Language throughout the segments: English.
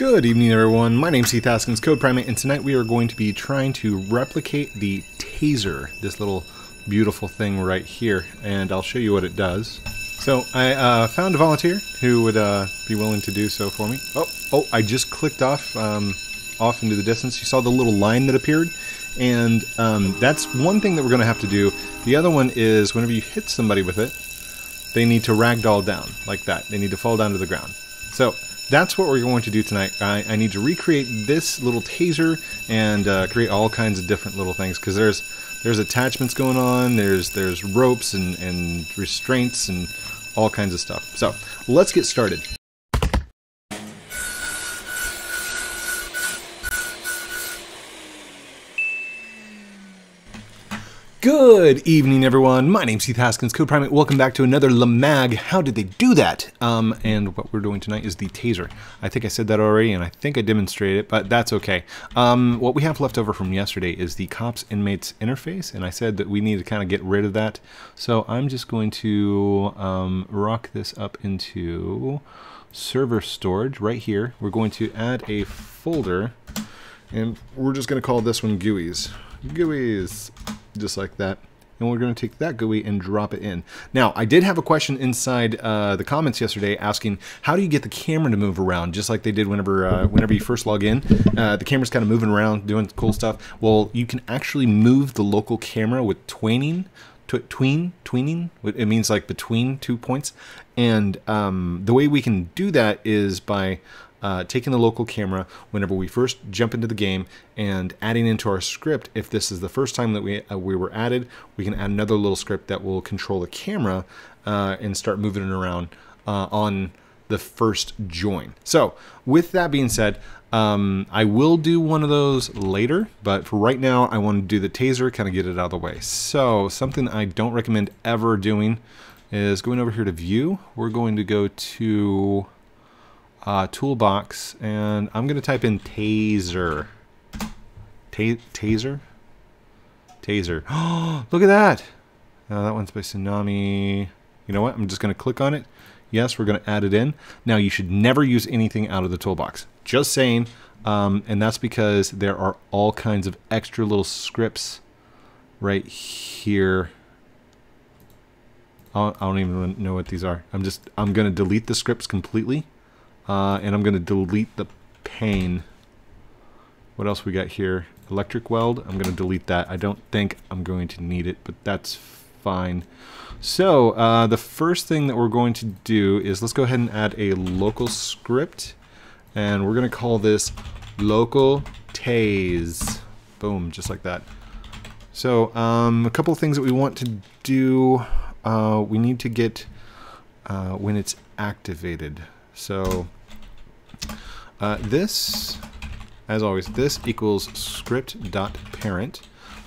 Good evening, everyone. My name's Heath Haskins, CodePrime8, and tonight we are going to be trying to replicate the taser, this little beautiful thing right here, and I'll show you what it does. So I found a volunteer who would be willing to do so for me. Oh, I just clicked off into the distance. You saw the little line that appeared, and that's one thing that we're going to have to do. The other one is whenever you hit somebody with it, they need to ragdoll down like that. They need to fall down to the ground. So that's what we're going to do tonight. I need to recreate this little taser and create all kinds of different little things, because there's attachments going on, there's ropes and restraints and all kinds of stuff. So let's get started. Good evening, everyone. My name's Heath Haskins, CodePrime8. Welcome back to another Lemag. How did they do that? And what we're doing tonight is the taser. I think I said that already, and I think I demonstrated it, but that's okay. What we have left over from yesterday is the cops inmates interface, and I said that we need to kind of get rid of that. So I'm just going to rock this up into server storage right here. We're going to add a folder, and we're just going to call this one GUIs. GUIs. Just like that, and we're going to take that GUI and drop it in. Now, I did have a question inside the comments yesterday asking, how do you get the camera to move around, just like they did whenever you first log in? The camera's kind of moving around, doing cool stuff. Well, you can actually move the local camera with tweening. Tweening? It means like between 2 points. And the way we can do that is by taking the local camera whenever we first jump into the game and adding into our script. If this is the first time that we were added, we can add another little script that will control the camera and start moving it around on the first join. So with that being said, I will do one of those later, but for right now I want to do the taser, kind of get it out of the way. So something I don't recommend ever doing is going over here to view. We're going to go to toolbox, and I'm going to type in taser. Taser. Oh, look at that. That one's by Tsunami. You know what? I'm just going to click on it. Yes, we're going to add it in. Now, you should never use anything out of the toolbox. Just saying. And that's because there are all kinds of extra little scripts right here. I don't even know what these are. I'm going to delete the scripts completely. And I'm going to delete the pane. What else we got here? Electric weld. I'm going to delete that. I don't think I'm going to need it, but that's fine. So the first thing that we're going to do is let's go ahead and add a local script. And we're going to call this local tase. Boom, just like that. So a couple of things that we want to do. We need to get when it's activated. So this, as always, this equals script.parent.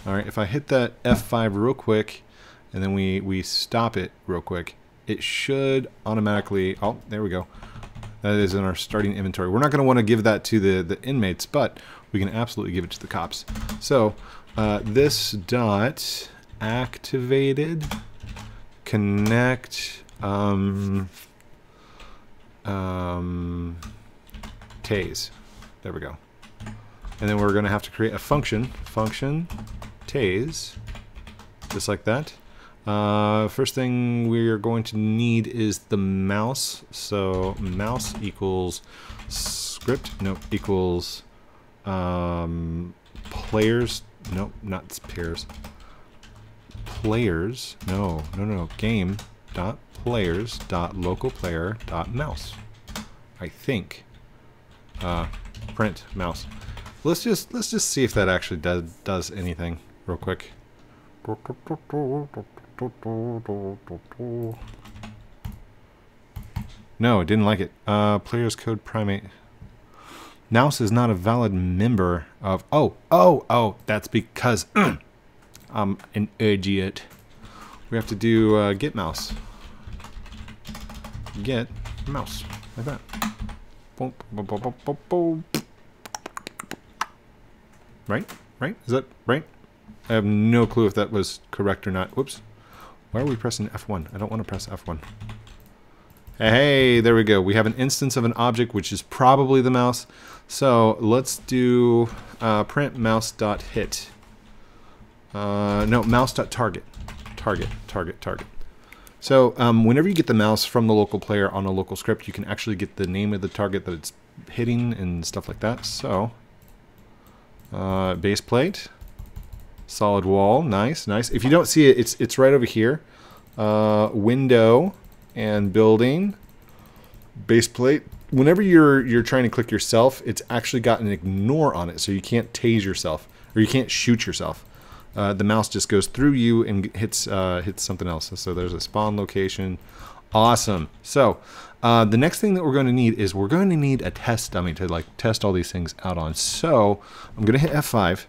All right, if I hit that F5 real quick, and then we stop it real quick, it should automatically, oh, there we go. That is in our starting inventory. We're not gonna wanna give that to the inmates, but we can absolutely give it to the cops. So this dot activated, connect, tase. There we go. And then we're going to have to create a function tase, just like that. First thing we're going to need is the mouse. So mouse equals script, no, equals players, no, not pairs, players, no, game dot players dot local player dot mouse. I think print mouse. Let's just see if that actually does anything real quick. No, it didn't like it. Players code primate. Mouse is not a valid member of. Oh, that's because I'm an idiot. We have to do get mouse. Get mouse, like that. Boom, boom, boom, boom, boom, boom. Right? Is that right? I have no clue if that was correct or not. Whoops. Why are we pressing F1? I don't want to press F1. Hey, there we go. We have an instance of an object, which is probably the mouse. So let's do print mouse.hit. No, mouse.target. Target. So whenever you get the mouse from the local player on a local script, you can actually get the name of the target that it's hitting and stuff like that. So base plate, solid wall, nice. If you don't see it, it's right over here. Window and building, base plate. Whenever you're trying to click yourself, it's actually got an ignore on it, so you can't tase yourself or you can't shoot yourself. The mouse just goes through you and hits hits something else. So there's a spawn location. Awesome. So the next thing that we're going to need is we're going to need a test dummy to like test all these things out on. So I'm going to hit F5,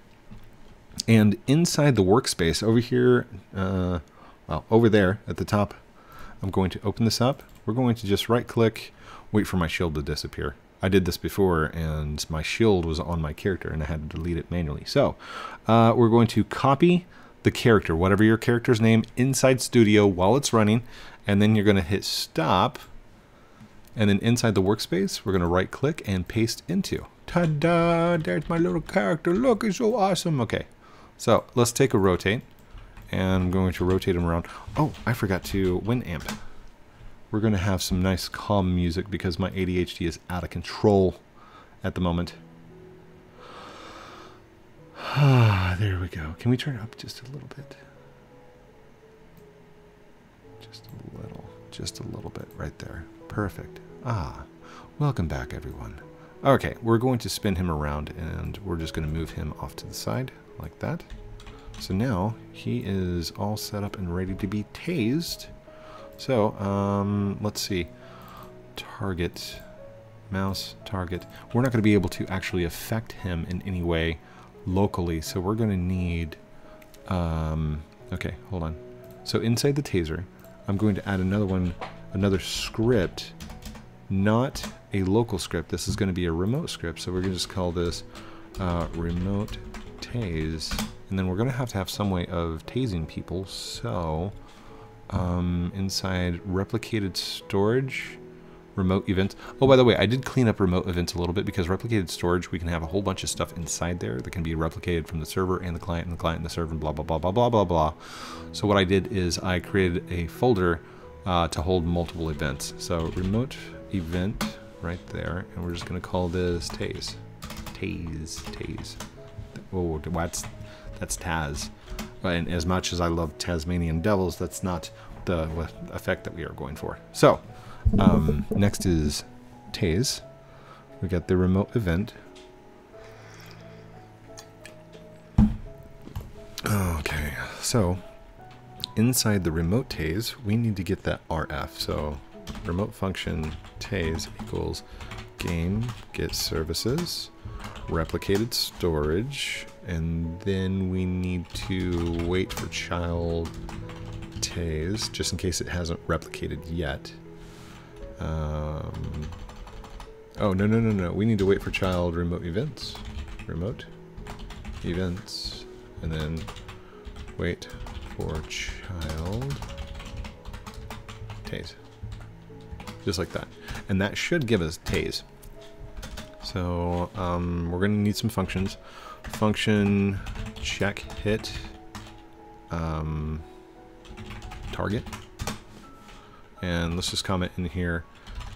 and inside the workspace over here, well, over there at the top, I'm going to open this up. We're going to just right click, wait for my shield to disappear. I did this before and my shield was on my character and I had to delete it manually. So we're going to copy the character, whatever your character's name, inside Studio while it's running, and then you're going to hit stop, and then inside the workspace we're going to right click and paste into. Ta-da! There's my little character. Look, it's so awesome. Okay, so let's take a rotate, and I'm going to rotate him around. Oh, I forgot to Winamp. We're going to have some nice calm music because my ADHD is out of control at the moment. There we go. Can we turn it up just a little bit? Just a little bit right there. Perfect. Ah, welcome back, everyone. Okay, we're going to spin him around and we're just going to move him off to the side like that. So now he is all set up and ready to be tased. So let's see, target, mouse, target. We're not going to be able to actually affect him in any way locally, so we're going to need, okay, hold on. So inside the taser, I'm going to add another one, another script, not a local script. This is going to be a remote script, so we're going to just call this remote tase, and then we're going to have some way of tasing people, so... inside replicated storage, remote events. Oh, by the way, I did clean up remote events a little bit because replicated storage, we can have a whole bunch of stuff inside there that can be replicated from the server and the client and the server and blah, blah, blah, blah, blah, blah, blah. So what I did is I created a folder to hold multiple events. So remote event right there, and we're just going to call this Tase. Tase. Oh, that's Taz. And as much as I love Tasmanian devils, that's not the effect that we are going for. So next is Tase. We got the remote event. Okay, so inside the remote Tase, we need to get that RF. So remote function Tase equals game get services, replicated storage, and then we need to wait for child tase, just in case it hasn't replicated yet. Oh, no. We need to wait for child remote events, and then wait for child tase. Just like that. And that should give us tase. So we're going to need some functions. Function check hit target, and let's just comment in here,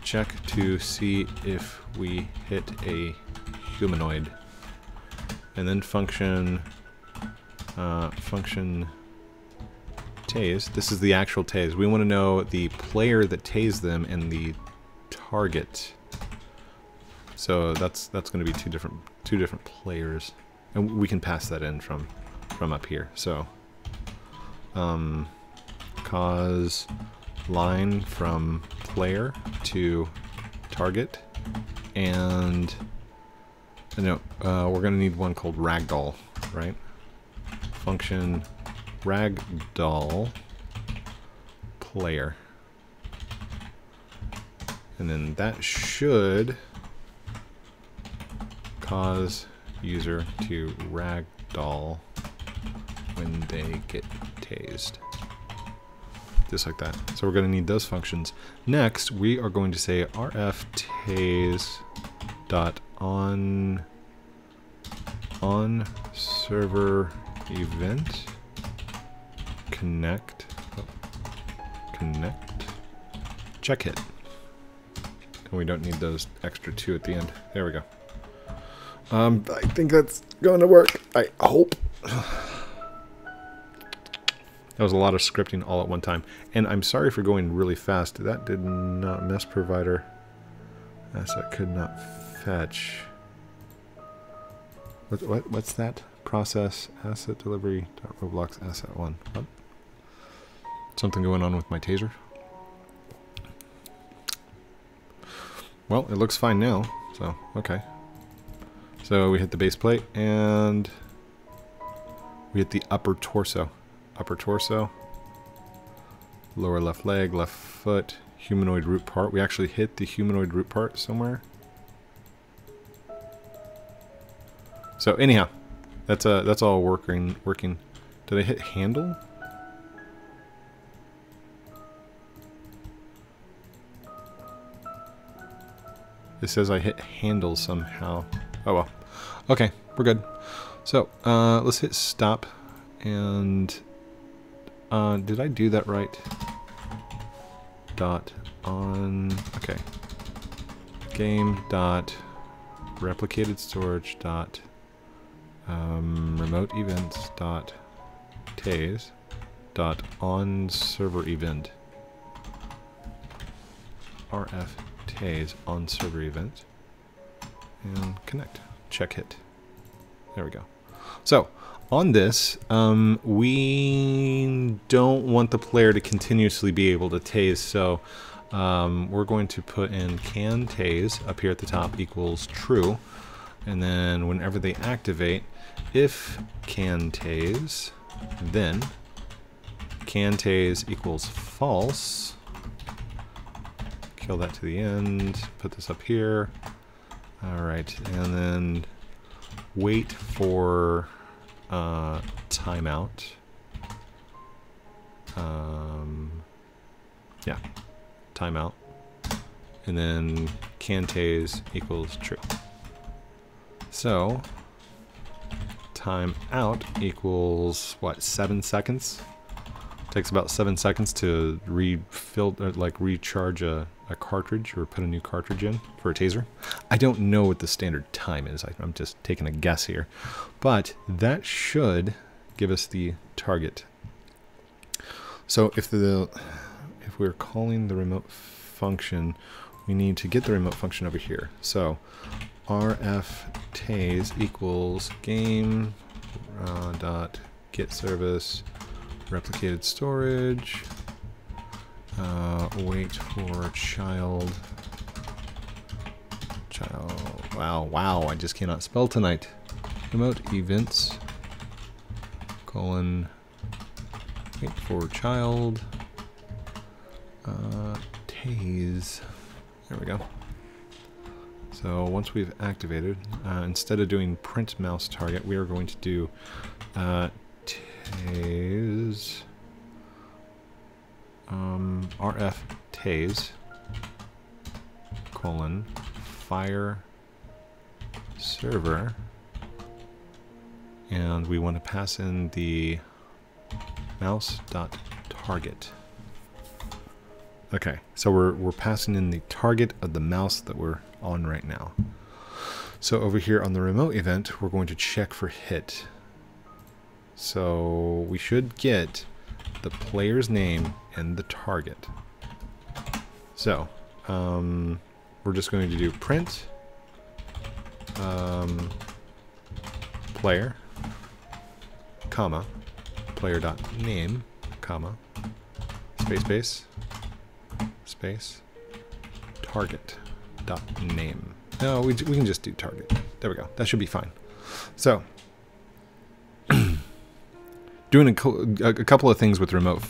check to see if we hit a humanoid, and then function tase. This is the actual tase. We want to know the player that tased them and the target. So that's going to be two different players, and we can pass that in from up here. So cause line from player to target, and we're going to need one called ragdoll, right? Function ragdoll player, and then that should cause user to ragdoll when they get tased. just like that. So we're going to need those functions. Next, we are going to say rf_taze.onServerEvent connect check hit. And we don't need those extra two at the end. There we go. I think that's going to work. I hope. That was a lot of scripting all at one time. And I'm sorry for going really fast. That did not mess provider. As I could not fetch. What's that? Process asset delivery .roblox asset one. What? Something going on with my taser. Well, it looks fine now. So, okay. So we hit the base plate and we hit the upper torso. Upper torso, lower left leg, left foot, humanoid root part. We actually hit the humanoid root part somewhere. So anyhow, that's all working. Did I hit handle? It says I hit handle somehow. Oh well. Okay, we're good. So let's hit stop and did I do that right? Dot on, okay. Game dot replicated storage dot remote events dot taze dot on server event. RF taze on server event and connect check hit. There we go. So on this, we don't want the player to continuously be able to tase, so we're going to put in can tase up here at the top equals true, and then whenever they activate, if can tase, then can tase equals false. Kill that to the end, put this up here. All right, and then wait for timeout. Yeah, timeout. And then can tase equals true. So timeout equals what? 7 seconds. Takes about 7 seconds to refill, or like recharge a cartridge or put a new cartridge in for a taser. I don't know what the standard time is. I'm just taking a guess here. But that should give us the target. So if we're calling the remote function, we need to get the remote function over here. So rf tase equals game dot get service replicated storage. Wait for child. Wow, I just cannot spell tonight. Remote events, : wait for child, tase. There we go. So once we've activated, instead of doing print mouse target, we are going to do tase. Rf tase : fire server, and we want to pass in the mouse.target. Okay, so we're passing in the target of the mouse that we're on right now. So over here on the remote event, we're going to check for hit. So we should get the player's name and the target. So we're just going to do print player, player.name, space target.name. No, we can just do target. There we go. That should be fine. So doing a couple of things with remote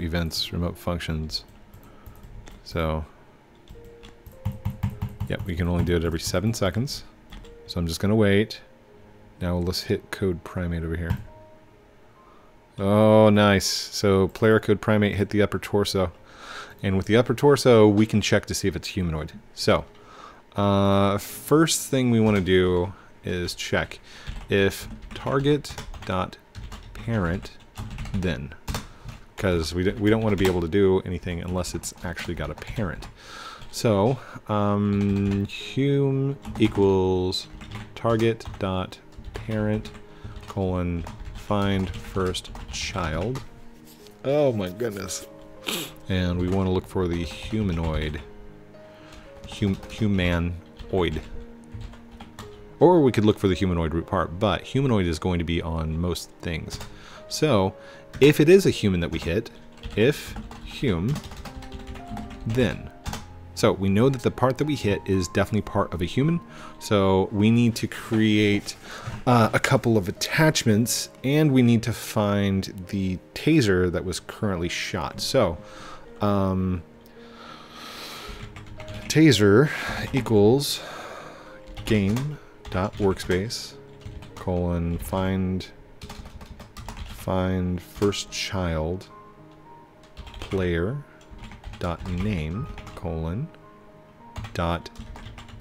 events, remote functions. So, yep, we can only do it every 7 seconds. So I'm just gonna wait. Now let's hit CodePrime8 over here. Oh, nice. So player code primate hit the upper torso. And with the upper torso, we can check to see if it's humanoid. So, first thing we want to do is check if target.parent then. Because we don't want to be able to do anything unless it's actually got a parent. So, hum equals target.parent : find first child. Oh my goodness. And we want to look for the humanoid. Humanoid. Or we could look for the humanoid root part, but humanoid is going to be on most things. So, if it is a human that we hit, if hum, then. So we know that the part that we hit is definitely part of a human. So we need to create a couple of attachments, and we need to find the taser that was currently shot. So taser equals game.workspace : find first child player.name :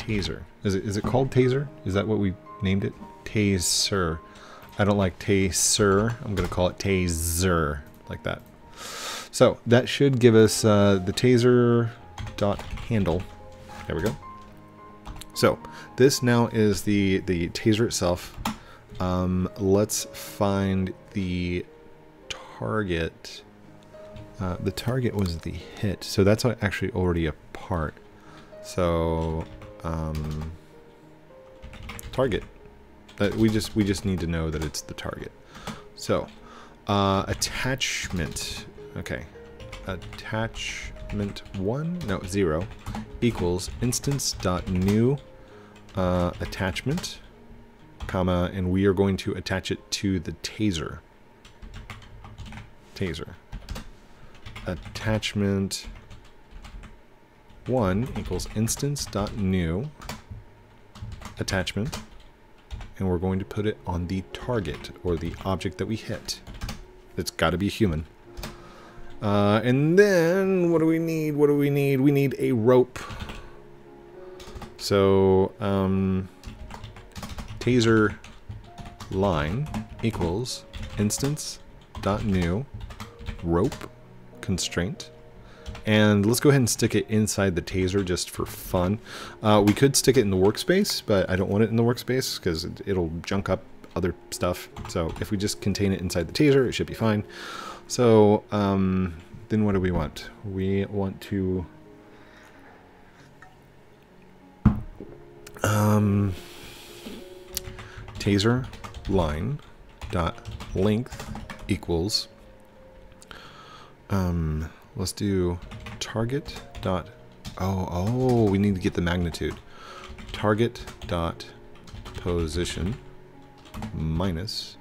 taser. Is it called taser? Is that what we named it? Taser. I don't like taser. I'm gonna call it taser, like that. So that should give us the taser.handle. There we go. So this now is the taser itself. Let's find the target. The target was the hit, so that's actually already a part. So target. We just need to know that it's the target. So attachment. Okay, attachment 0 equals instance.new attachment, , and we are going to attach it to the taser. Attachment 1 equals instance.new attachment, and we're going to put it on the target, or the object that we hit. It's got to be human. And then what do we need? We need a rope. So taser line equals instance.new rope constraint, and let's go ahead and stick it inside the taser just for fun. We could stick it in the workspace, but I don't want it in the workspace because it'll junk up other stuff. So if we just contain it inside the taser, it should be fine. So then what do we want? We want to taser line dot length equals let's do target dot, oh, we need to get the magnitude. Target dot position minus,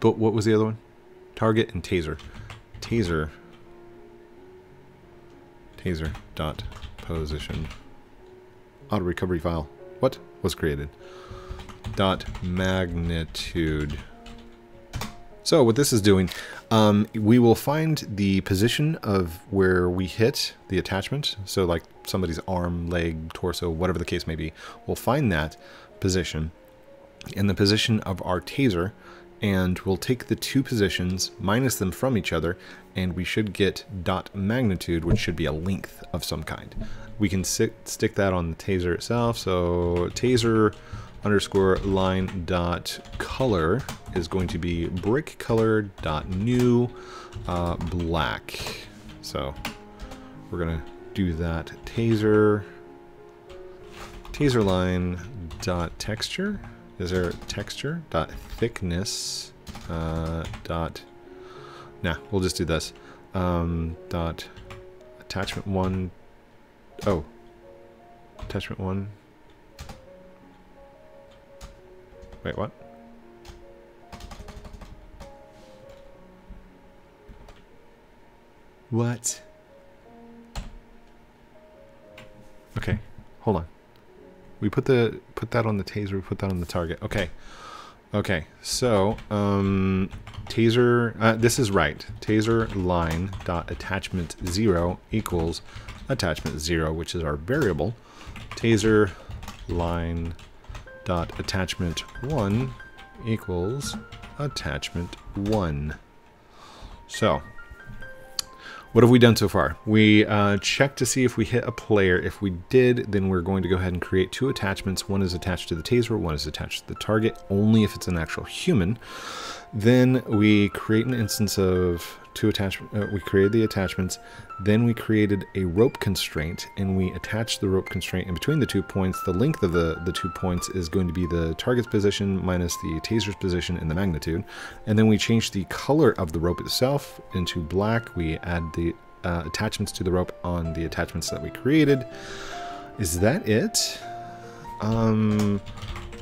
but what was the other one? Target and taser. Taser dot position. Auto recovery file. What was created? Dot magnitude. So what this is doing, we will find the position of where we hit the attachment. So like somebody's arm, leg, torso, whatever the case may be, we'll find that position and the position of our taser, and we'll take the two positions, minus them from each other, and we should get dot magnitude, which should be a length of some kind. We can stick that on the taser itself. So taser underscore line dot color is going to be brick color dot new black. So we're gonna do that. Taser line dot texture. Is there texture dot thickness dot? Nah, we'll just do this. Dot attachment 1. Oh, attachment 1. Wait, what? What? Okay, hold on. We put that on the taser. We put that on the target. Okay. Okay. So taser. This is right. Taser line dot attachment 0 equals attachment 0, which is our variable. Taser line dot attachment 1 equals attachment 1. So what have we done so far? We checked to see if we hit a player. If we did, then we're going to go ahead and create two attachments. One is attached to the taser, one is attached to the target, only if it's an actual human. Then we create an instance of two attachments. We created the attachments. Then we created a rope constraint, and we attached the rope constraint in between the 2 points. The length of the 2 points is going to be the target's position minus the taser's position and the magnitude. And then we change the color of the rope itself into black. We add the attachments to the rope on the attachments that we created. Is that it?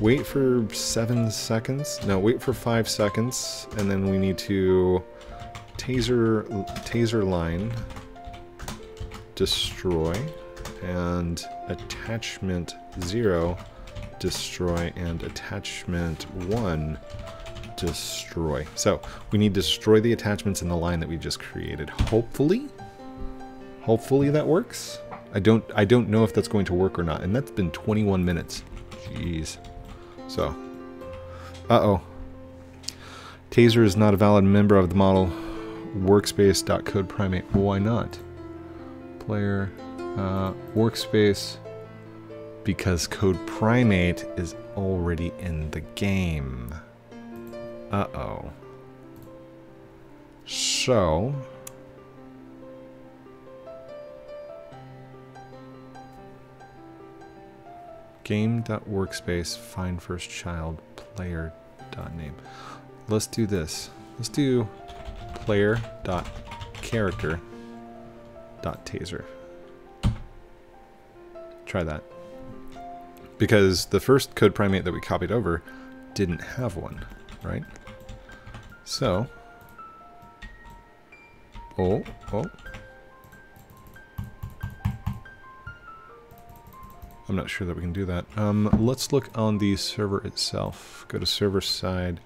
Wait for 7 seconds. No, wait for 5 seconds, and then we need to taser line destroy and attachment 0 destroy and attachment 1 destroy. So we need to destroy the attachments in the line that we just created. Hopefully that works. I don't know if that's going to work or not, and that's been 21 minutes. Jeez. So uh-oh. Taser is not a valid member of the model workspace.codeprime8. Why not? Player workspace, because codeprime8 is already in the game. Uh-oh. So game.workspace find first child player.name. Let's do this. Let's do player.character.taser. Try that. Because the first codeprime8 that we copied over didn't have one, right? So, oh. I'm not sure that we can do that. Let's look on the server itself. Go to server side.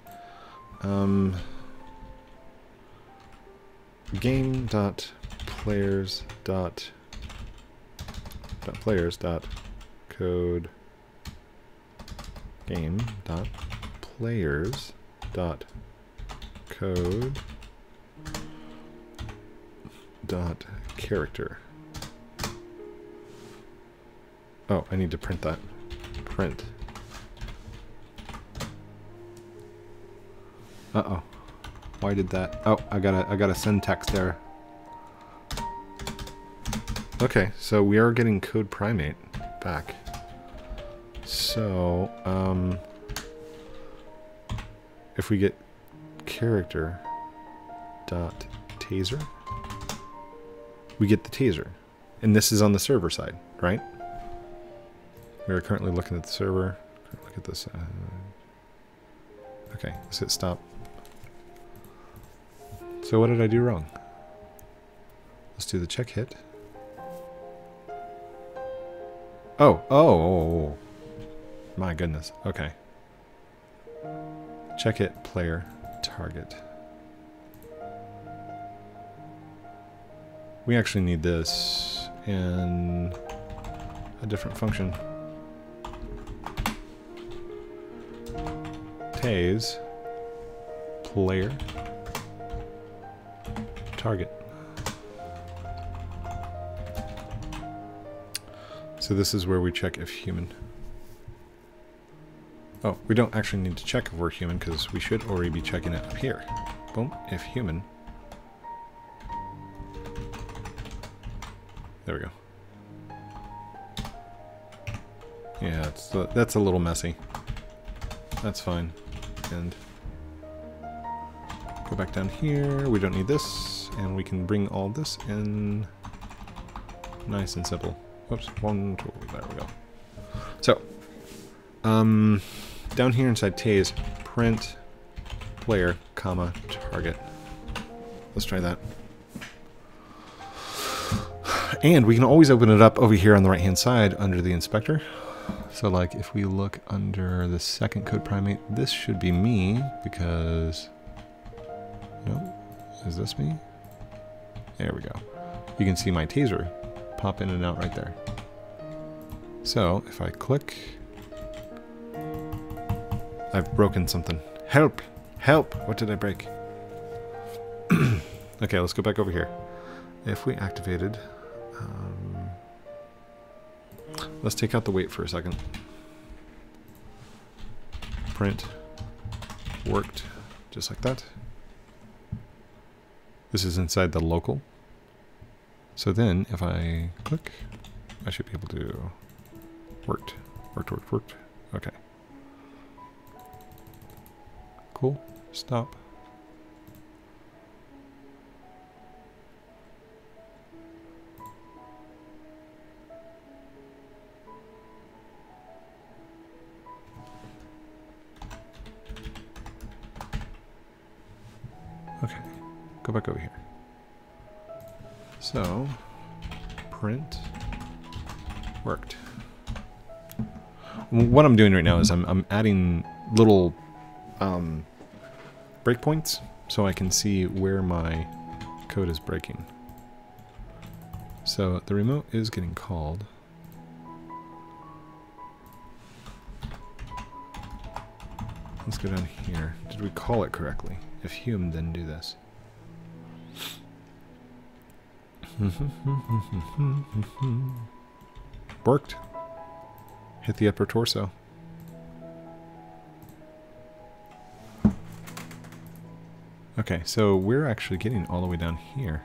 game.players.code.character. Oh, I need to print that. Print. Uh-oh. Why did that? Oh, I got a syntax there. Okay, so we are getting codeprime8 back. So, if we get character.taser, we get the taser. And this is on the server side, right? We are currently looking at the server. Look at this. Okay, let's hit stop. So what did I do wrong? Let's do the check hit. Oh. My goodness. Okay. Check hit player target. We actually need this in a different function. Tase player target. So this is where we check if human. Oh, we don't actually need to check if we're human because we should already be checking it up here. Boom, if human. There we go. Yeah, that's a little messy. That's fine. And go back down here. We don't need this, and we can bring all this in. Nice and simple. Whoops, 1, 2, there we go. So, down here inside Tase, print player, comma, target. Let's try that. And we can always open it up over here on the right-hand side under the inspector. So like if we look under the second CodePrime8, this should be me because, no, is this me? There we go. You can see my taser pop in and out right there. So if I click, I've broken something. Help, help, what did I break? Okay, let's go back over here. If we activated, let's take out the wait for a second. Print worked just like that. This is inside the local. So then if I click, I should be able to worked. Okay. Cool. Stop. Okay, go back over here. So, print worked. What I'm doing right now is I'm adding little breakpoints so I can see where my code is breaking. So the remote is getting called. Let's go down here. Did we call it correctly? If Hume, then do this. Worked. Hit the upper torso. Okay, so we're actually getting all the way down here.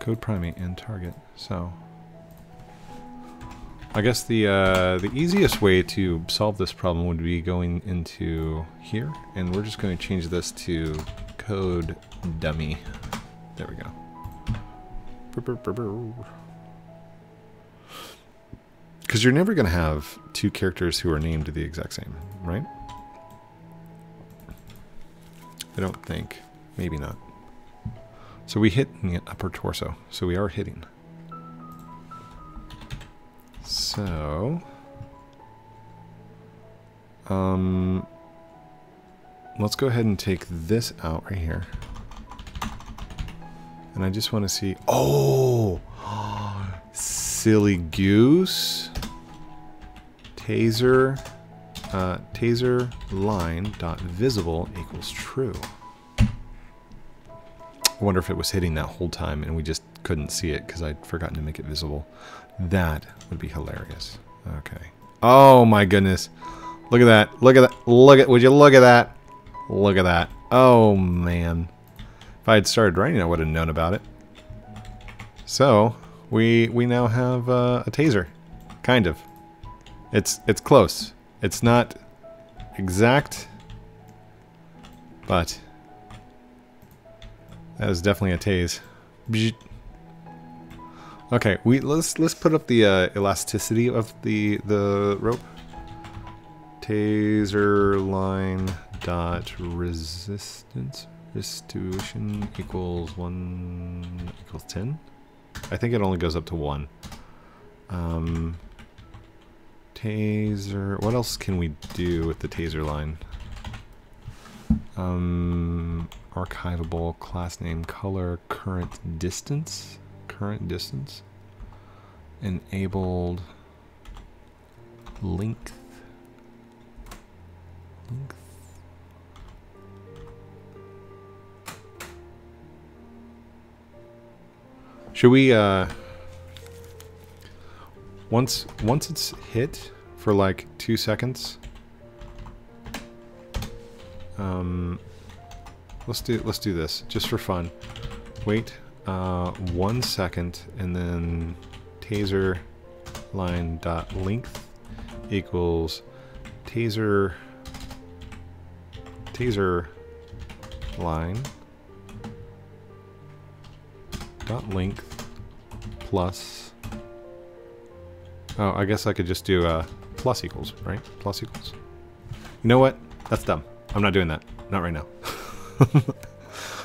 CodePrime8 and Target. So I guess the easiest way to solve this problem would be going into here, and we're just going to change this to code dummy. There we go. Because you're never going to have two characters who are named the exact same, right? I don't think. Maybe not. So we hit in the upper torso, so we are hitting. So, let's go ahead and take this out right here. And I just want to see, oh, silly goose, taser line dot visible equals true. I wonder if it was hitting that whole time and we just couldn't see it because I'd forgotten to make it visible. That would be hilarious. Okay. Oh my goodness. Look at that. Look at that. Look at, would you look at that? Look at that. Oh man. If I had started writing, I would have known about it. So we now have a taser. Kind of. It's close. It's not exact, but that is definitely a tase. Okay, let's put up the elasticity of the rope. Taser line dot resistance restitution equals 1 equals 10. I think it only goes up to 1. Taser. What else can we do with the taser line? Archivable, class name, color, current distance. Current distance, enabled, length, should we, once it's hit for like 2 seconds, let's do this just for fun. Wait 1 second, and then taser line dot length equals taser line dot length plus, oh, I guess I could just do plus equals, right? Plus equals. You know what? That's dumb. I'm not doing that. Not right now.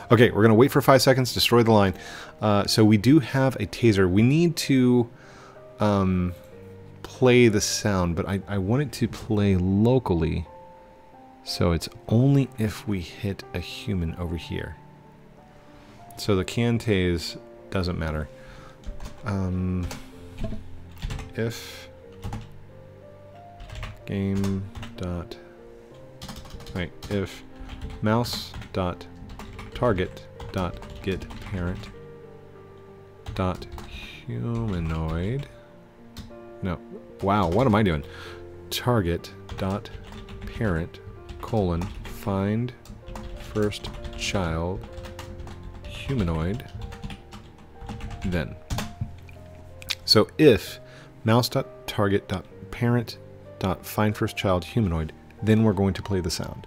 Okay, we're going to wait for 5 seconds, destroy the line. So we do have a taser. We need to play the sound, but I want it to play locally. So it's only if we hit a human over here. So the Cantes doesn't matter. If game dot, right, if mouse dot target dot get parent dot humanoid, no, wow, what am I doing? Target dot parent colon find first child humanoid, then. So if mouse.target.parent.findFirstChild humanoid, then we're going to play the sound.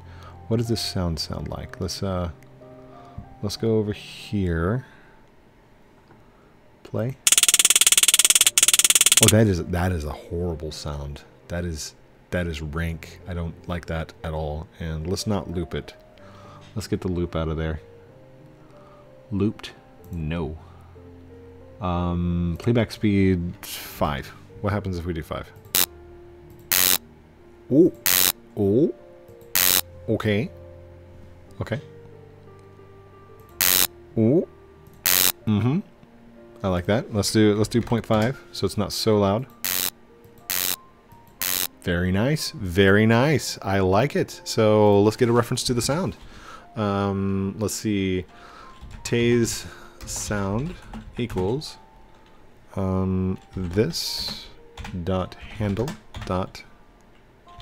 What does this sound like? Let's go over here. Play. Oh, that is a horrible sound. That is rank. I don't like that at all. And let's not loop it. Let's get the loop out of there. Looped? No. Playback speed 5. What happens if we do 5? Oh, oh, okay, okay. Oh, mhm. I like that. Let's do 0.5, so it's not so loud. Very nice, very nice. I like it. So let's get a reference to the sound. Let's see. Tase sound equals this dot handle dot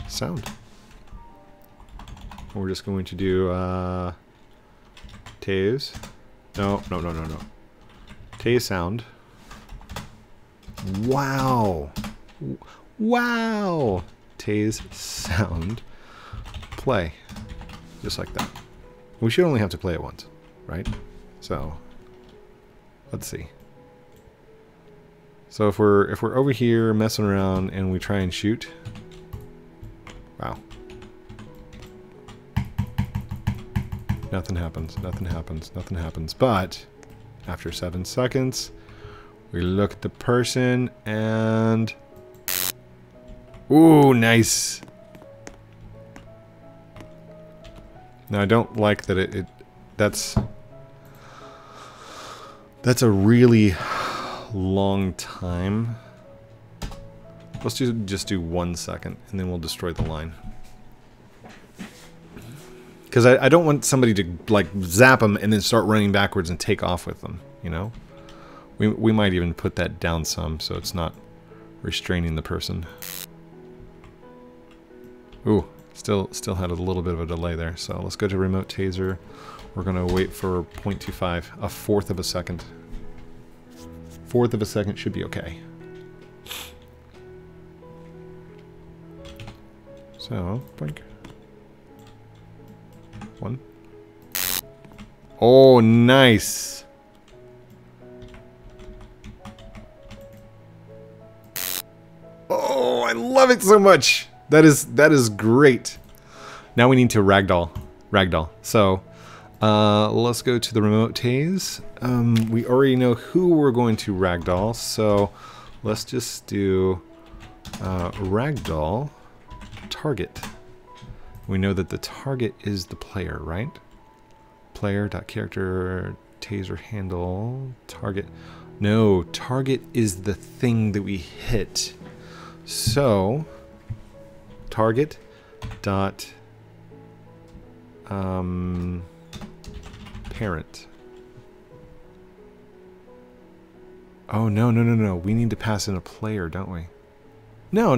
sound. We're just going to do tase. No. Tase sound. Wow. Wow. Tase sound. Play. Just like that. We should only have to play it once, right? So let's see. So if we're over here messing around and we try and shoot, wow, nothing happens, nothing happens, nothing happens. But after 7 seconds, we look at the person and ooh, nice. Now I don't like that it that's a really long time. Let's just do 1 second and then we'll destroy the line. Because I don't want somebody to like zap them and then start running backwards and take off with them, you know? We might even put that down some so it's not restraining the person. Ooh, still had a little bit of a delay there. So let's go to remote taser. We're gonna wait for 0.25, a fourth of a second. Fourth of a second should be okay. So, blink. 1. Oh, nice. Oh, I love it so much. That is great. Now we need to ragdoll. So, let's go to the remote tase. We already know who we're going to ragdoll, so let's just do ragdoll target. We know that the target is the player, right? Player.character taser handle target. No, target is the thing that we hit. So target dot parent. Oh no. We need to pass in a player, don't we? No.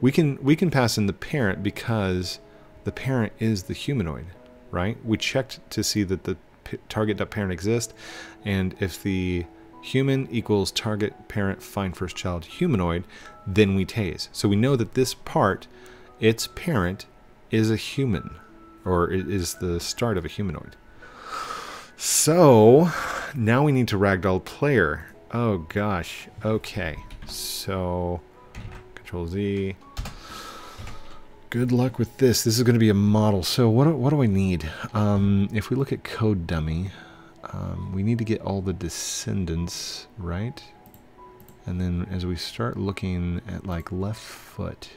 We can pass in the parent because the parent is the humanoid, right? We checked to see that the target.parent exists, and if the human equals target parent find first child humanoid, then we tase. So we know that this part, its parent, is a human, or it is the start of a humanoid. So now we need to ragdoll player. Oh gosh. Okay. So Control Z. Good luck with this. This is going to be a model. So what do I need? If we look at Code Dummy, we need to get all the descendants, right? And then as we start looking at like left foot,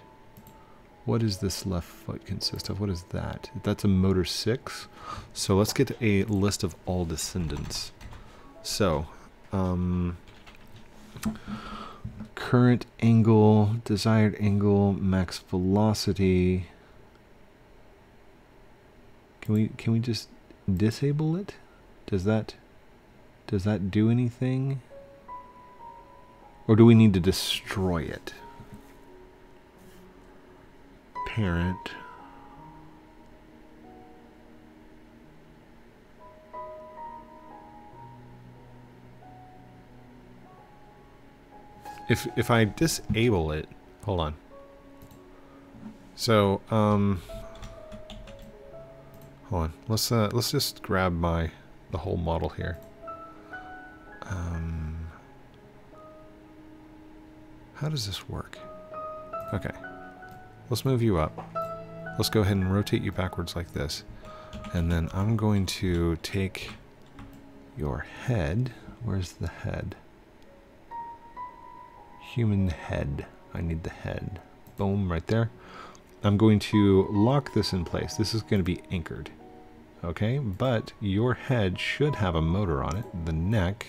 what does this left foot consist of? What is that? That's a motor 6. So let's get a list of all descendants. So, current angle, desired angle, max velocity. Can we just disable it? Does that do anything? Or do we need to destroy it? Parent. If I disable it, hold on. So, hold on. Let's just grab the whole model here. How does this work? Okay. Let's move you up. Let's go ahead and rotate you backwards like this. And then I'm going to take your head. Where's the head? Human head. I need the head. Boom, right there. I'm going to lock this in place. This is going to be anchored. Okay, but your head should have a motor on it. The neck.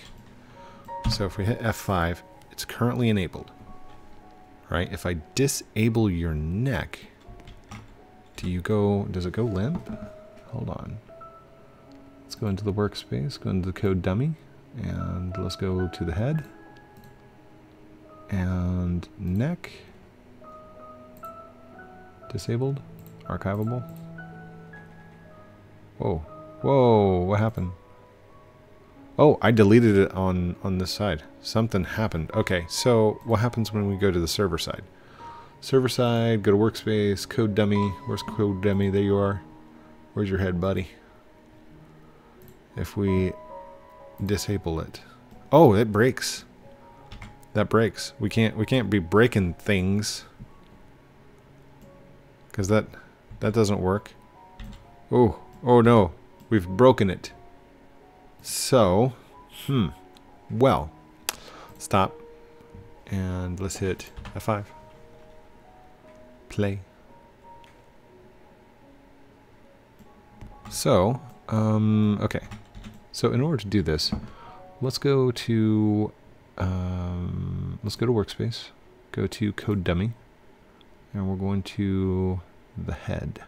So if we hit F5, it's currently enabled. Right, if I disable your neck, does it go limp? Hold on. Let's go into the workspace, go into the code dummy, and let's go to the head. And neck. Disabled. Archivable. Whoa. Whoa, what happened? Oh, I deleted it on this side. Something happened. Okay, so what happens when we go to the server side? Server side, go to workspace, code dummy. Where's code dummy? There you are. Where's your head, buddy? If we disable it. Oh, it breaks. That breaks. We can't be breaking things. 'Cause that doesn't work. Oh no. We've broken it. So, well, stop, and let's hit F5, play. So, okay, so in order to do this, let's go to workspace, go to code dummy, and we're going to the head.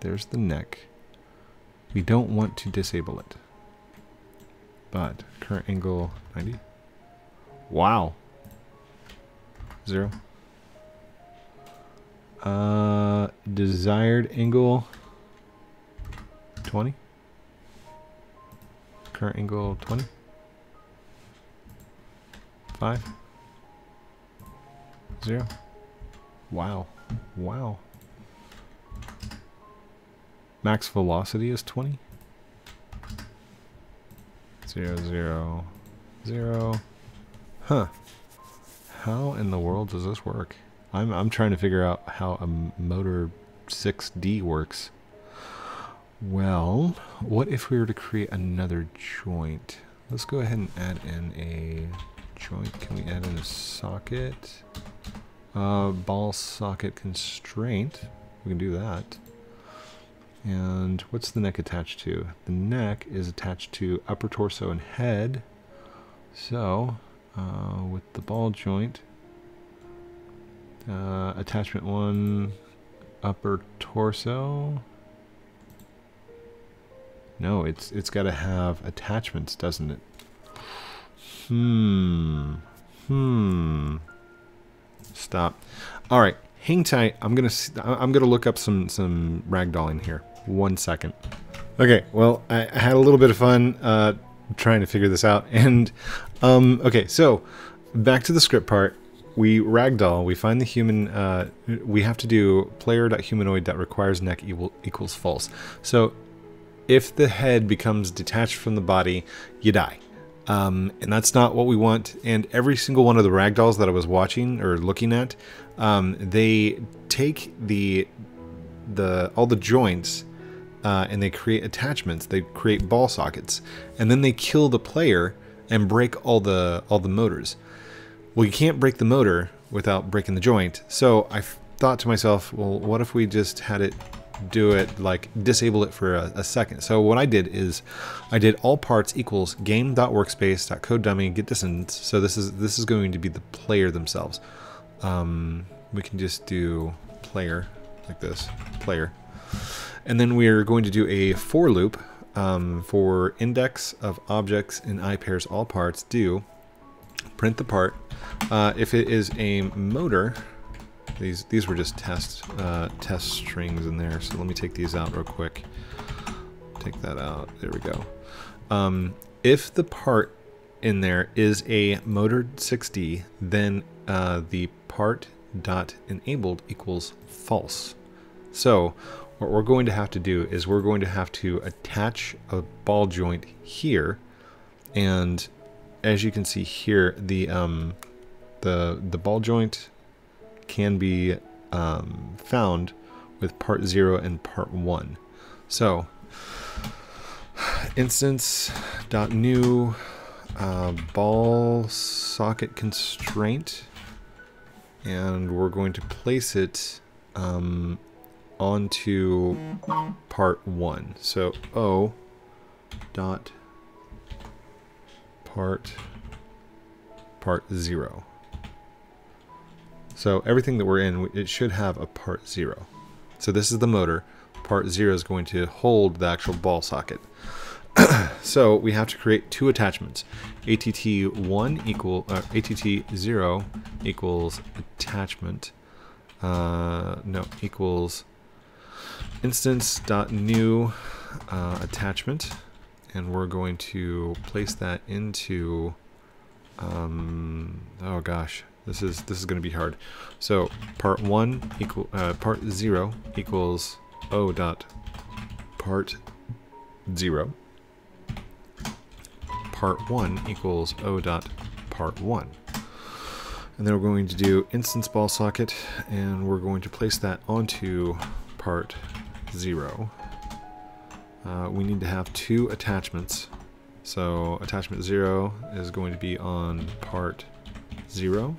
There's the neck. We don't want to disable it. But current angle 90. Wow. 0. Desired angle 20. Current angle 20. 5. 0. Wow. Wow. Max velocity is 20. 0, 0, 0. Huh. How in the world does this work? I'm trying to figure out how a motor 6D works. Well, what if we were to create another joint? Let's go ahead and add in a joint. Can we add in a socket? Ball socket constraint. We can do that. And what's the neck attached to? The neck is attached to upper torso and head. So, with the ball joint, attachment 1, upper torso. No, it's got to have attachments, doesn't it? Stop. All right, hang tight. I'm gonna look up some ragdolling here. 1 second. Okay, well, I had a little bit of fun trying to figure this out. And, okay, so back to the script part. We ragdoll, we find the human, we have to do player.humanoid.requiresNeck equals false. So if the head becomes detached from the body, you die. And that's not what we want. And every single one of the ragdolls that I was watching or looking at, they take all the joints and they create attachments, they create ball sockets, and then they kill the player and break all the motors. Well, you can't break the motor without breaking the joint, so I thought to myself, well, what if we just had it do it, like disable it for a second. So what I did is I did all parts equals game.workspace.codedummy get distance. So this is going to be the player themselves. We can just do player like this, player. And then we're going to do a for loop for index of objects in I pairs all parts do print the part. If it is a motor, these were just test strings in there, so let me take these out real quick. Take that out. There we go. If the part in there is a motor 6D, then the part dot enabled equals false. So what we're going to have to do is we're going to have to attach a ball joint here, and as you can see here, the ball joint can be found with part 0 and part 1. So instance.new ball socket constraint, and we're going to place it onto part 1. So O dot part 0. So everything that we're in, it should have a part 0. So this is the motor. Part 0 is going to hold the actual ball socket. So we have to create two attachments. ATT0 equals attachment. Equals instance.new attachment. And we're going to place that into, oh gosh. This is going to be hard. So part 0 equals O dot part 0. Part 1 equals O dot part 1. And then we're going to do instance ball socket, and we're going to place that onto part 0. We need to have two attachments. So attachment 0 is going to be on part 0.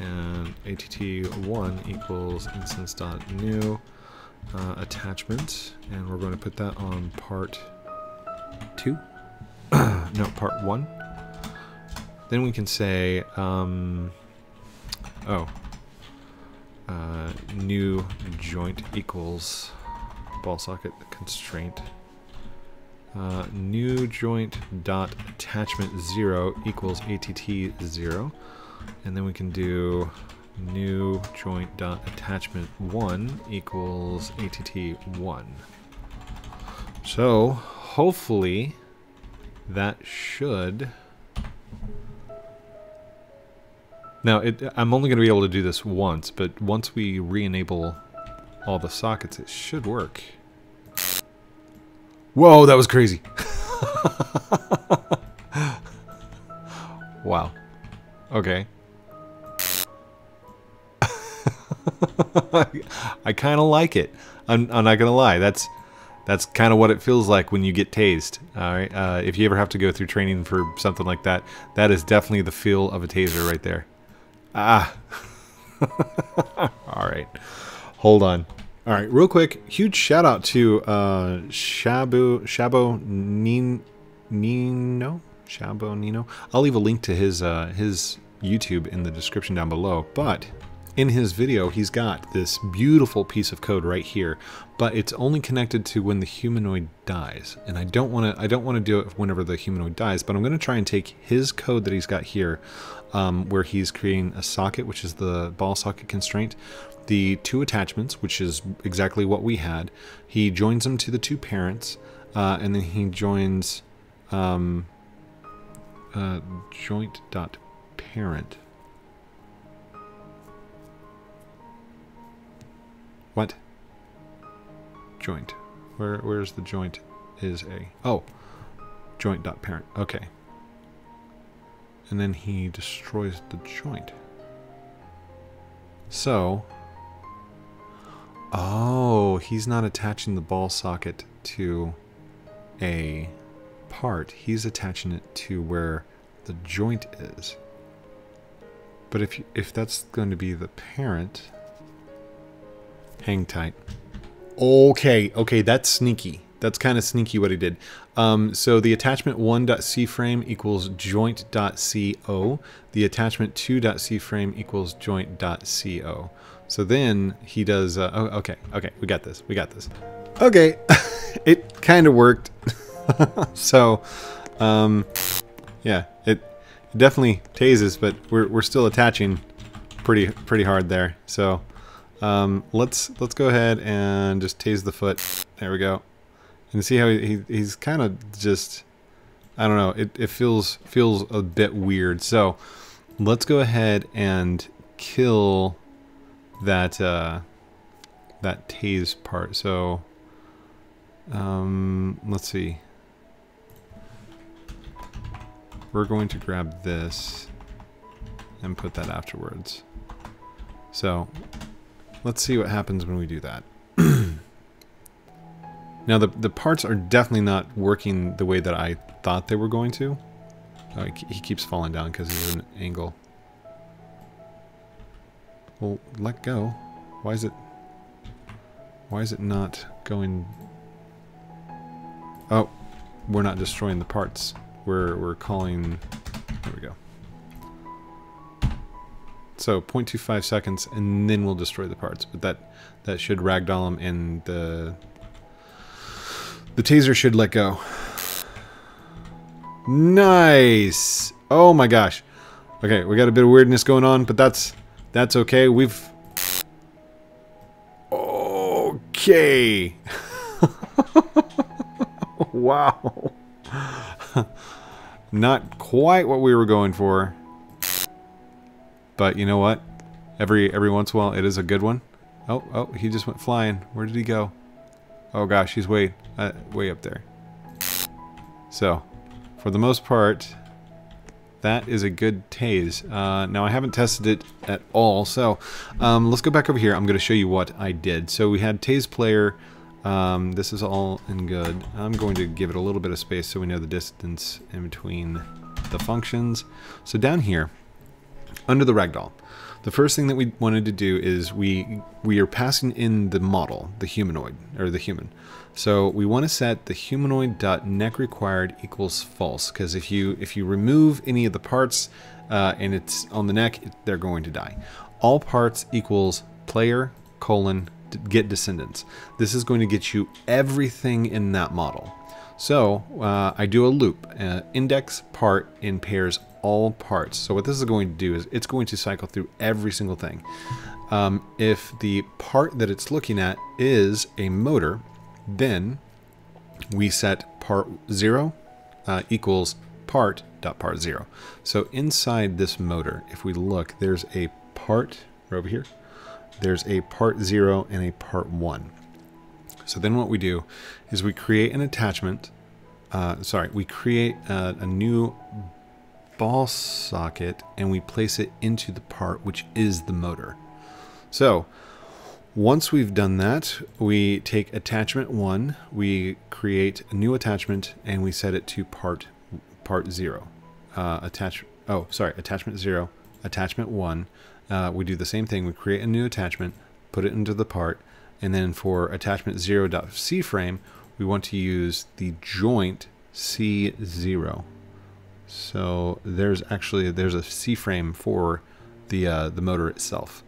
And att1 equals instance.new attachment, and we're going to put that on part 2. No, part 1. Then we can say new joint equals ball socket constraint. New joint dot attachment 0 equals att0. And then we can do new joint dot attachment 1 equals att1. So hopefully that should. Now I'm only going to be able to do this once, but once we re-enable all the sockets, it should work. Whoa, that was crazy. Wow. Okay. I kind of like it. I'm not gonna lie. That's kind of what it feels like when you get tased. All right. If you ever have to go through training for something like that, that is definitely the feel of a taser right there. Ah. All right. Hold on. All right. Real quick. Huge shout out to Shabonino. I'll leave a link to his YouTube in the description down below, but in his video he's got this beautiful piece of code right here, but it's only connected to when the humanoid dies, and I don't want to do it whenever the humanoid dies, but I'm going to try and take his code that he's got here, where he's creating a socket, which is the ball socket constraint, the two attachments, which is exactly what we had. He joins them to the two parents, and then he joins joint dot parent. What? Joint. Where's the joint is a? Oh, joint dot parent. Okay. And then he destroys the joint. So. Oh, he's not attaching the ball socket to a part, he's attaching it to where the joint is. But if that's going to be the parent, hang tight. Okay, that's sneaky. That's kind of sneaky what he did. So the attachment 1.c frame equals joint.co. The attachment 2.c frame equals joint.co. So then he does, okay, we got this. Okay, it kind of worked. So, yeah, it definitely tases, but we're still attaching pretty hard there. So let's go ahead and just tase the foot. There we go. And see how he's kind of just, I don't know, it feels a bit weird. So let's go ahead and kill that that tase part. So let's see. We're going to grab this and put that afterwards. So let's see what happens when we do that. Now the parts are definitely not working the way that I thought they were going to. Oh, he keeps falling down because he's at an angle. Well, let go. Why is it not going? Oh, we're not destroying the parts. We're calling. There we go. So 0.25 seconds, and then we'll destroy the parts. But that should ragdoll them, and the taser should let go. Nice. Oh my gosh. Okay, we got a bit of weirdness going on, but that's okay. We've okay. Wow. Not quite what we were going for. But you know what? Every once in a while it is a good one. Oh, he just went flying. Where did he go? Oh gosh, he's way up there. So, for the most part, that is a good tase. Now I haven't tested it at all, so let's go back over here. I'm going to show you what I did. So we had tase player. This is all in good. I'm going to give it a little bit of space so we know the distance in between the functions. So down here, under the ragdoll, the first thing that we wanted to do is we are passing in the model, the humanoid, or the human. So we want to set the humanoid.neck required equals false, because if you remove any of the parts and it's on the neck, they're going to die. All parts equals player : get descendants. This is going to get you everything in that model. So I do a loop, index, part, and pairs all parts. So what this is going to do is it's going to cycle through every single thing. If the part that it's looking at is a motor, then we set part 0 equals part.part0. So inside this motor, if we look, there's a part right over here. There's a part 0 and a part 1. So then what we do is we create an attachment. We create a new ball socket, and we place it into the part, which is the motor. So once we've done that, we take attachment 1, we create a new attachment, and we set it to part 0. Attachment 0, attachment 1. We do the same thing. We create a new attachment, put it into the part, and then for attachment 0.c frame, we want to use the joint C0. So there's a C frame for the motor itself.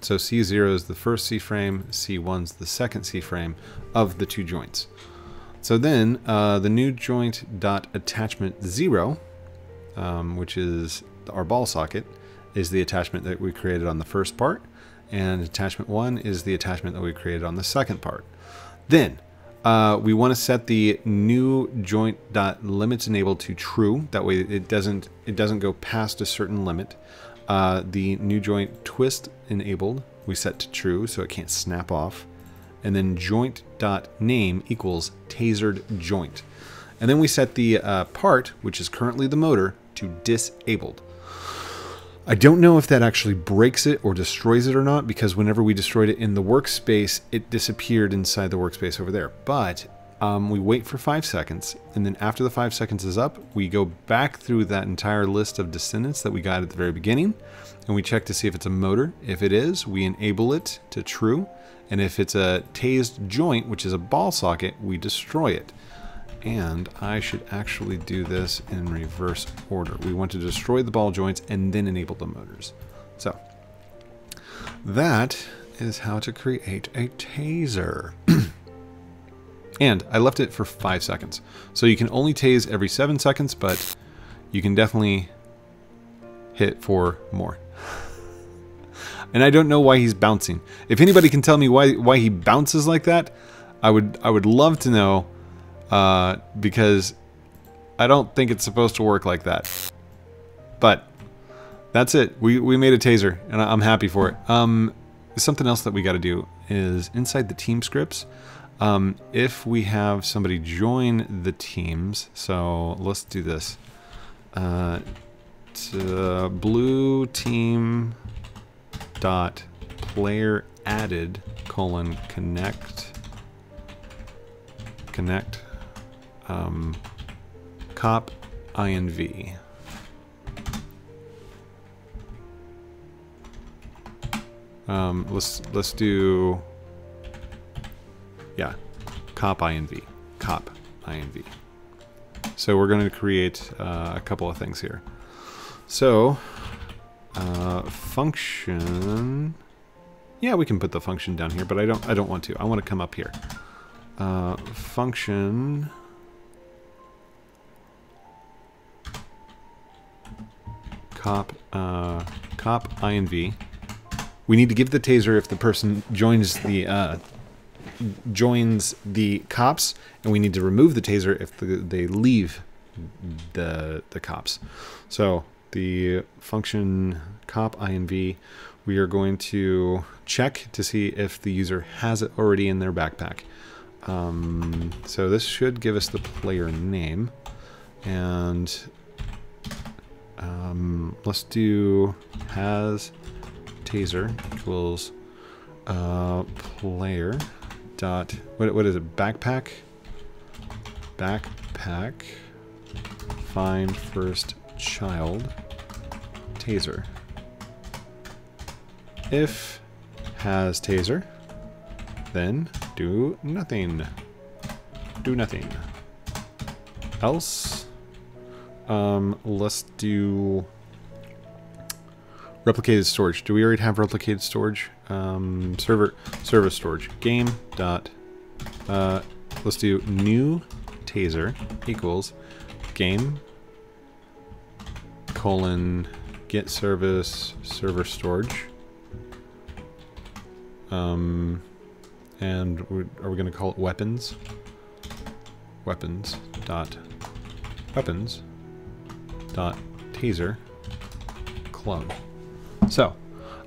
So C0 is the first C frame, C1's the second C frame of the two joints. So then the new joint.attachment0, which is our ball socket, is the attachment that we created on the first part, and attachment 1 is the attachment that we created on the second part. Then we want to set the new joint.limits enabled to true. That way it doesn't go past a certain limit. The new joint twist enabled we set to true so it can't snap off, and then joint.name equals tasered joint, and then we set the part, which is currently the motor, to disabled. I don't know if that actually breaks it or destroys it or not, because whenever we destroyed it in the workspace, it disappeared inside the workspace over there. But We wait for 5 seconds, and then after the 5 seconds is up, we go back through that entire list of descendants that we got at the very beginning, and we check to see if it's a motor. If it is, we enable it to true, and if it's a tased joint, which is a ball socket, we destroy it. And I should actually do this in reverse order. We want to destroy the ball joints and then enable the motors. So that is how to create a taser. And I left it for 5 seconds. So you can only tase every 7 seconds, but you can definitely hit for more. And I don't know why he's bouncing. If anybody can tell me why he bounces like that, I would love to know, because I don't think it's supposed to work like that. But that's it. We made a taser, and I'm happy for it. Something else that we got to do is inside the team scripts. If we have somebody join the teams, so let's do this. Blue team dot player added : connect cop inv. Let's do. Yeah, cop inv. So we're going to create a couple of things here. So function, yeah, we can put the function down here, but I don't want to. I want to come up here. Function cop inv. We need to give the taser if the person joins the cops, and we need to remove the taser if they leave the cops. So the function cop inv, we are going to check to see if the user has it already in their backpack. So this should give us the player name, and let's do has taser equals player dot, what is it, backpack find first child taser. If has taser, then do nothing else. Let's do replicated storage. Do we already have replicated storage? Service storage. Game dot. Let's do new taser equals game : get service server storage. And are we going to call it weapons? Weapons dot taser club. So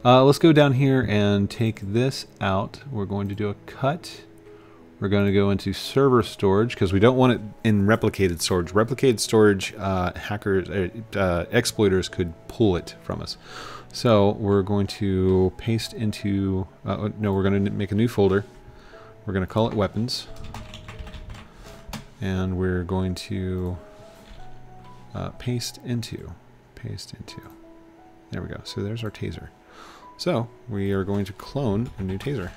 let's go down here and take this out. We're going to do a cut. We're going to go into server storage because we don't want it in replicated storage. Replicated storage, hackers, exploiters could pull it from us. So we're going to paste into, no, we're going to make a new folder. We're going to call it weapons. And we're going to paste into. There we go. So there's our taser. So we are going to clone a new taser.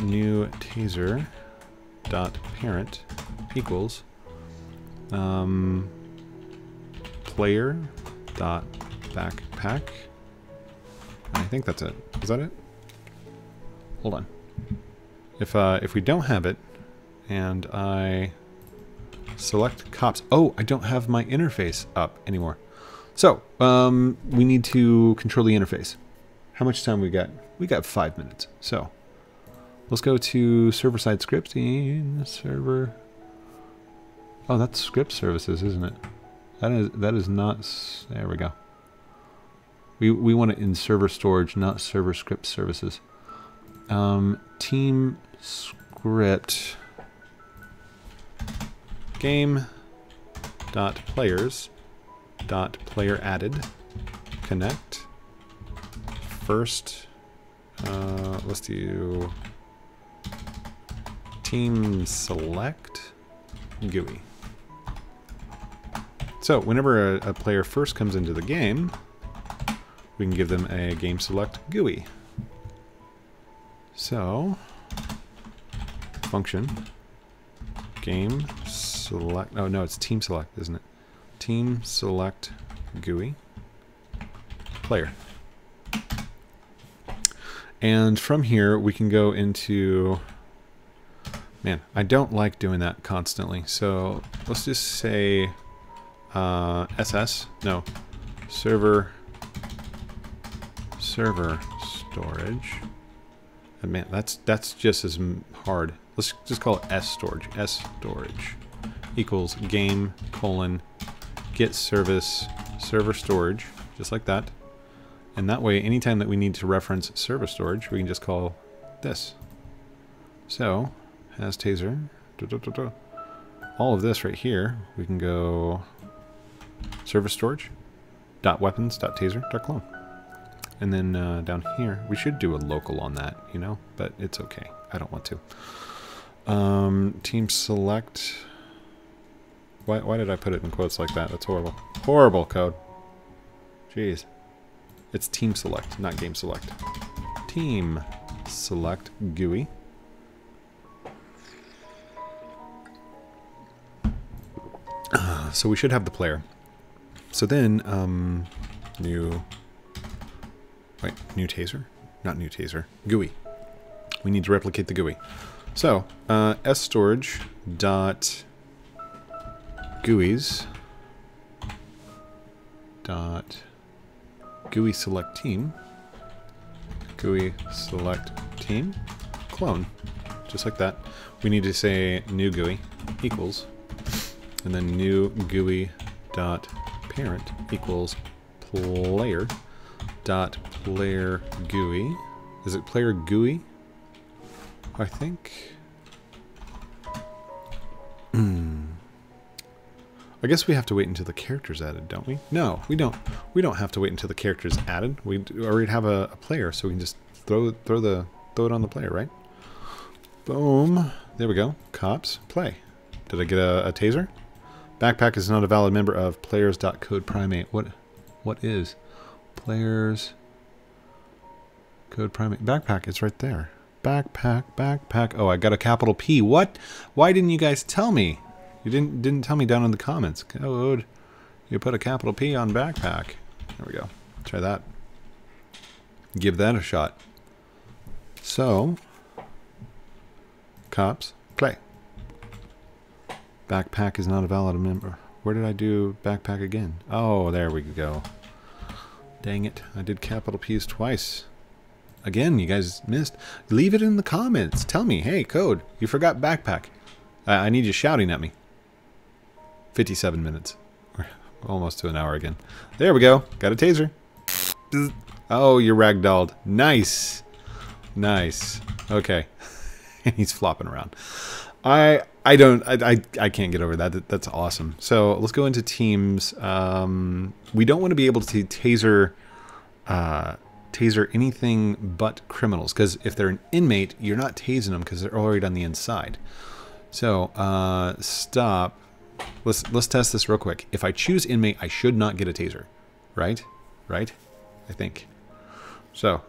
New taser dot parent equals player dot backpack. I think that's it. Is that it? Hold on. If we don't have it, and I select cops. Oh, I don't have my interface up anymore. So, we need to control the interface. How much time we got? We got 5 minutes. So, let's go to server-side scripting, server. Oh, that's script services, isn't it? That is not, there we go. We want it in server storage, not server script services. Team script game.players. Player added connect first, let's do team select GUI. So whenever a player first comes into the game, we can give them a game select GUI. So function game select, oh no, it's team select, isn't it? Team select GUI player. And from here we can go into, man, I don't like doing that constantly. So let's just say server storage. And man, that's just as hard. Let's just call it s storage equals game colon get service server storage, just like that. And that way, anytime that we need to reference server storage, we can just call this. So has taser, all of this right here, we can go server storage dot weapons dot taser dot clone. And then down here, we should do a local on that, you know, but it's okay. I don't want to. Team select. Why did I put it in quotes like that? That's horrible. Horrible code. Jeez. It's team select, not game select. Team select GUI. So we should have the player. So then, GUI. We need to replicate the GUI. So s storage dot GUIs dot GUI select team, GUI select team clone, just like that. We need to say new GUI equals, and then new GUI dot parent equals player dot player GUI. Is it player GUI? I think. I guess we have to wait until the character's added, don't we? No, we don't. We don't have to wait until the character's added. We already have a player, so we can just throw it on the player, right? Boom. There we go. Cops play. Did I get a taser? Backpack is not a valid member of players.codeprime8. What is? Players CodePrime8 backpack, it's right there. Backpack. Oh, I got a capital P. What? Why didn't you guys tell me? You didn't tell me down in the comments. Code, you put a capital P on backpack. There we go. Try that. Give that a shot. So cops play. Backpack is not a valid member. Where did I do backpack again? Oh, there we go. Dang it, I did capital P's twice. Again, you guys missed. Leave it in the comments. Tell me, hey, Code, you forgot backpack. I need you shouting at me. 57 minutes. We're almost to an hour again. There we go. Got a taser. Oh, you're ragdolled. Nice. Nice. Okay. He's flopping around. I can't get over that. That's awesome. So let's go into teams. We don't want to be able to taser anything but criminals, because if they're an inmate, you're not tasing them because they're already on the inside. So stop. Let's test this real quick. If I choose inmate, I should not get a taser, right? Right? I think. So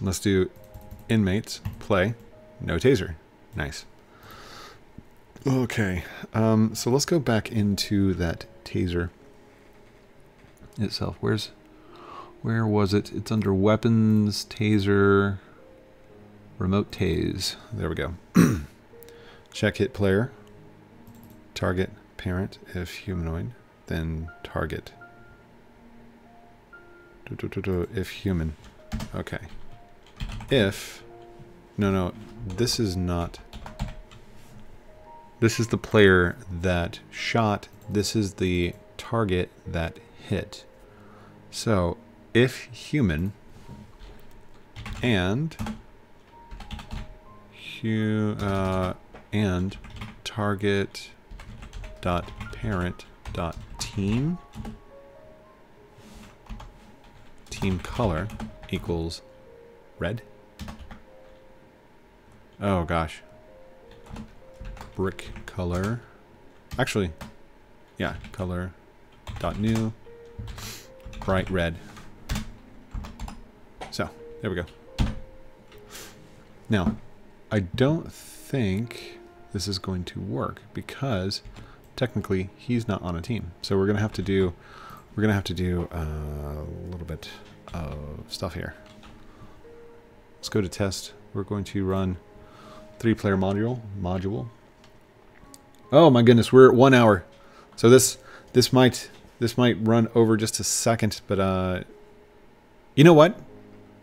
let's do inmates play. No taser. Nice. Okay. So let's go back into that taser itself. Where was it? It's under weapons, taser, remote tase. There we go. Check hit player, target parent if humanoid, then target if human. Okay. If no, this is not. This is the player that shot. This is the target that hit. So, if human and target dot parent dot team color equals red. Oh gosh. Brick color. Actually, yeah, color dot new. Bright red. So, there we go. Now, I don't think this is going to work because technically he's not on a team. So we're gonna have to do a little bit of stuff here. Let's go to test. We're going to run 3-player module. Oh my goodness, we're at 1 hour. So this might run over just a second, but you know what?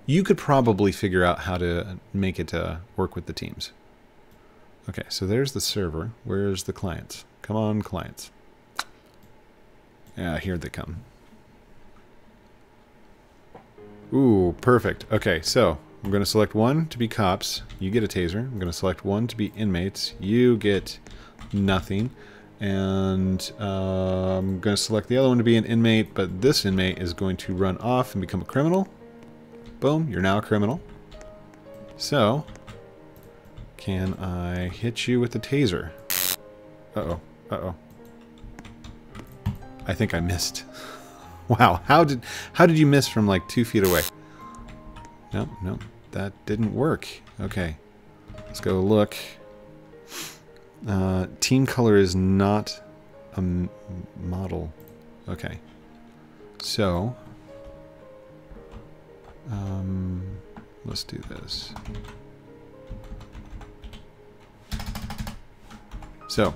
You could probably figure out how to make it work with the teams. Okay, so there's the server. Where's the clients? Come on, clients. Yeah, here they come. Ooh, perfect. Okay, so I'm going to select one to be cops. You get a taser. I'm going to select one to be inmates. You get nothing. And I'm going to select the other one to be an inmate, but this inmate is going to run off and become a criminal. Boom, you're now a criminal. So, can I hit you with the taser? Uh-oh, uh-oh. I think I missed. Wow, how did you miss from like 2 feet away? No, no, that didn't work. Okay, let's go look. Team color is not a model. Okay, so... let's do this. So,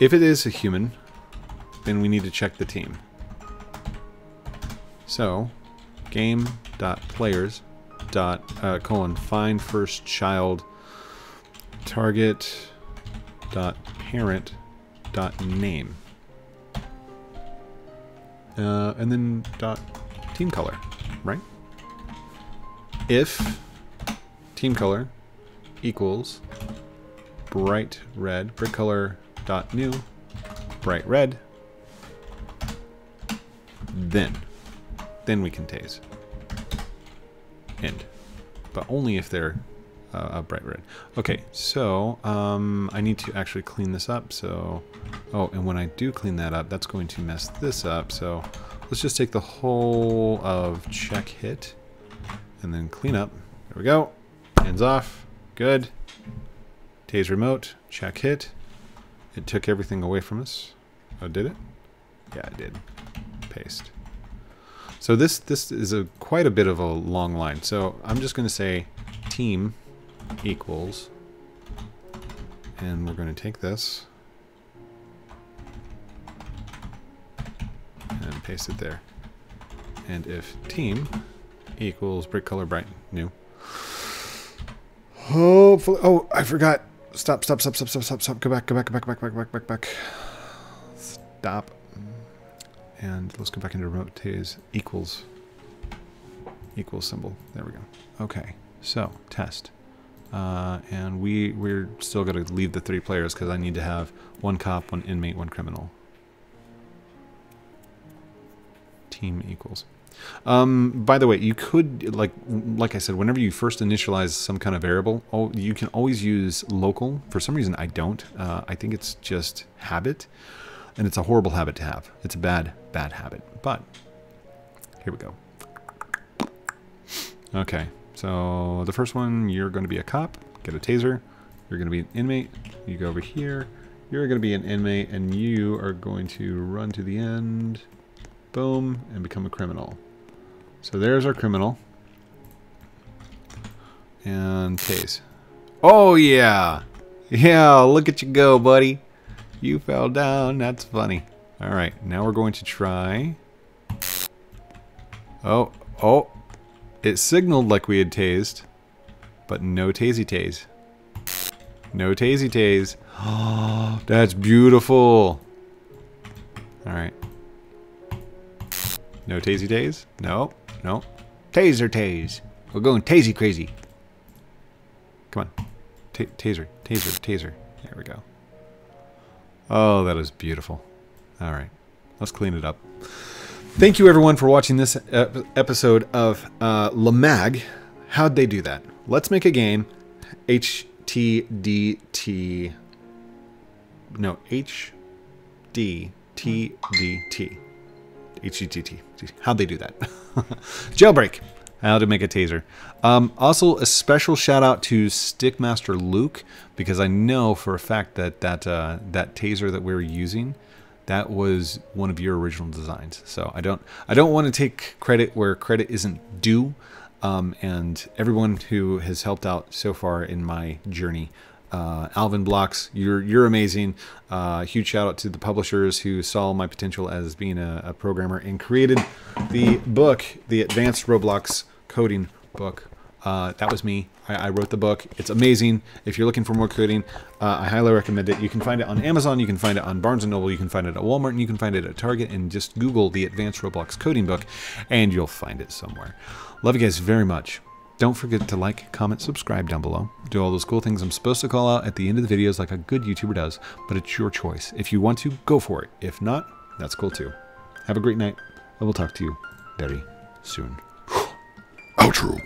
if it is a human, then we need to check the team. So, game.players. Colon find first child target . Parent . Name and then . Team color, right? If team color equals bright red, brick color . New bright red, then we can tase. End. But only if they're a bright red. Okay, so I need to actually clean this up. So, oh, and when I do clean that up, that's going to mess this up. So let's just take the whole of check hit. And then clean up. There we go. Hands off. Good. Tase remote. Check hit. It took everything away from us. Oh, did it? Yeah, it did. Paste. So this is quite a bit of a long line. So I'm just going to say team equals, and we're going to take this and paste it there. And if team equals brick color bright new. Hopefully, oh, I forgot. Stop. Go back. Stop. And let's go back into remote tase equals symbol. There we go. Okay, so test. And we're still gonna leave the 3 players because I need to have 1 cop, 1 inmate, 1 criminal. Team equals. By the way, you could, like I said, whenever you first initialize some kind of variable, you can always use local. For some reason, I don't. I think it's just habit, and it's a horrible habit to have. It's a bad habit. But here we go. Okay, so the first one, you're going to be a cop. Get a taser. You're going to be an inmate. You go over here. You're going to be an inmate, and you are going to run to the end. Boom, and become a criminal. So there's our criminal. And tase. Oh, yeah. Yeah, look at you go, buddy. You fell down. That's funny. All right, now we're going to try. Oh. It signaled like we had tased, but no tasey tase. No tasey tase. Oh, that's beautiful. All right. No tasey tase? No, no. Taser tase. We're going tasey crazy. Come on. Taser. There we go. Oh, that is beautiful. All right. Let's clean it up. Thank you, everyone, for watching this episode of Lemag. How'd they do that? Let's make a game. TDT. No, HDTDT. HDTT. How'd they do that? Jailbreak. How to make a taser. Also, a special shout out to Stickmaster Luke, because I know for a fact that that taser that we were using, that was one of your original designs. So I don't want to take credit where credit isn't due. And everyone who has helped out so far in my journey. Alvin Blox, you're amazing. Huge shout out to the publishers who saw my potential as being a programmer and created the book, the Advanced Roblox Coding Book. That was me. I wrote the book. It's amazing. If you're looking for more coding, I highly recommend it. You can find it on Amazon. You can find it on Barnes and Noble. You can find it at Walmart, and you can find it at Target. And just Google the Advanced Roblox Coding Book, and you'll find it somewhere. Love you guys very much. Don't forget to like, comment, subscribe down below. Do all those cool things I'm supposed to call out at the end of the videos like a good YouTuber does, but it's your choice. If you want to, go for it. If not, that's cool too. Have a great night. I will talk to you very soon. Outro.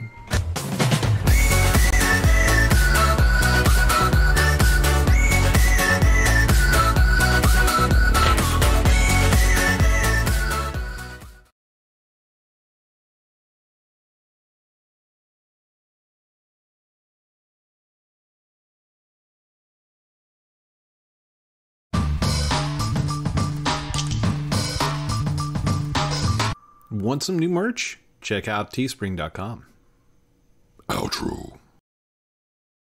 Want some new merch? Check out teespring.com. Outro.